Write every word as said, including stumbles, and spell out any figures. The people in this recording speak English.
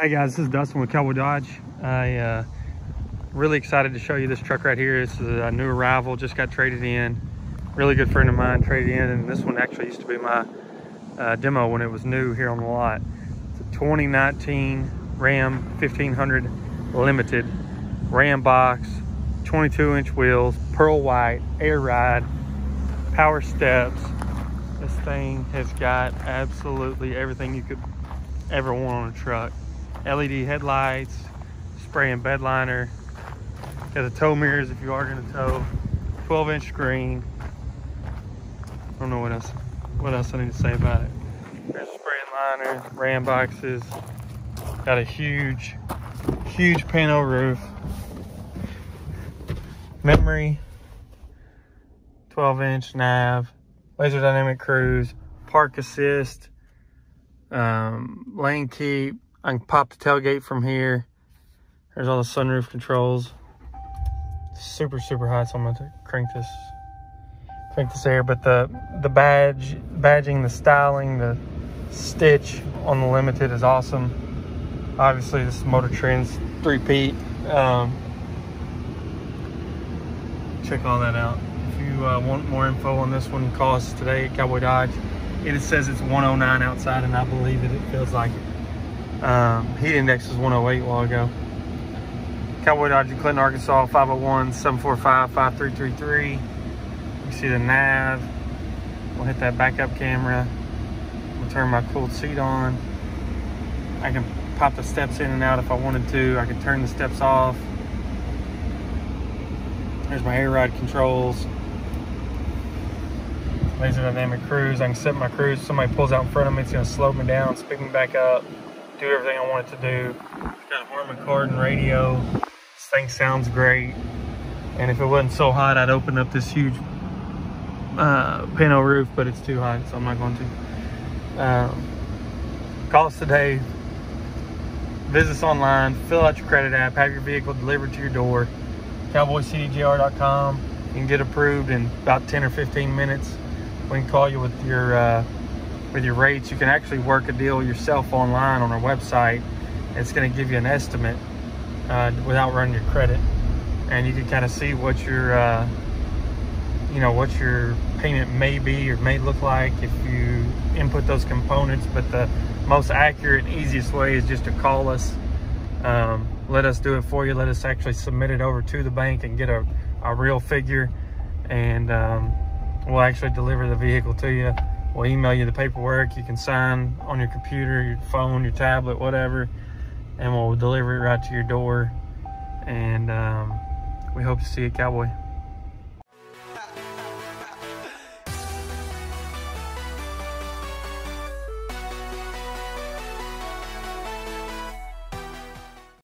Hey guys, this is Dustin with Cowboy Dodge. I uh really excited to show you this truck right here. This is a new arrival, just got traded in. Really good friend of mine traded in, and this one actually used to be my uh, demo when it was new here on the lot. It's a twenty nineteen Ram fifteen hundred Limited, Ram box, twenty-two inch wheels, pearl white, air ride, power steps. This thing has got absolutely everything you could ever want on a truck. L E D headlights, spray and bed liner, got the tow mirrors if you are going to tow, twelve inch screen. I don't know what else what else I need to say about it. There's a spray and liner, Ram boxes, got a huge huge pano roof, memory, twelve inch nav, laser dynamic cruise, park assist, um, lane keep. I can pop the tailgate from here. There's all the sunroof controls. Super, super hot, so I'm gonna crank this, crank this air. But the the badge, badging, the styling, the stitch on the Limited is awesome. Obviously, this is Motor Trends three-peat. Um, check all that out. If you uh, want more info on this one, call us today at Cowboy Dodge. It says it's one oh nine outside, and I believe that it feels like it. Um, heat index was one oh eight a while ago. Cowboy Dodge in Clinton, Arkansas, five oh one, seven four five, five three three three. You can see the nav. We'll hit that backup camera. We'll turn my cooled seat on. I can pop the steps in and out if I wanted to. I can turn the steps off. There's my air ride controls. Laser dynamic cruise. I can set my cruise. Somebody pulls out in front of me, it's gonna slow me down, speed me back up. Do everything I want it to do. Got a Harman Kardon radio. This thing sounds great. And if it wasn't so hot, I'd open up this huge uh, pano roof, but it's too hot, so I'm not going to. Um, call us today. Visit us online. Fill out your credit app. Have your vehicle delivered to your door. cowboy c d j r dot com. You can get approved in about ten or fifteen minutes. We can call you with your... Uh, with your rates. You can actually work a deal yourself online on our website. It's going to give you an estimate uh, without running your credit, and you can kind of see what your uh, you know what your payment may be or may look like if you input those components. But the most accurate and easiest way is just to call us, um, let us do it for you, let us actually submit it over to the bank and get a, a real figure, and um, we'll actually deliver the vehicle to you. We'll email you the paperwork. You can sign on your computer, your phone, your tablet, whatever, and we'll deliver it right to your door. And um, we hope to see you, Cowboy.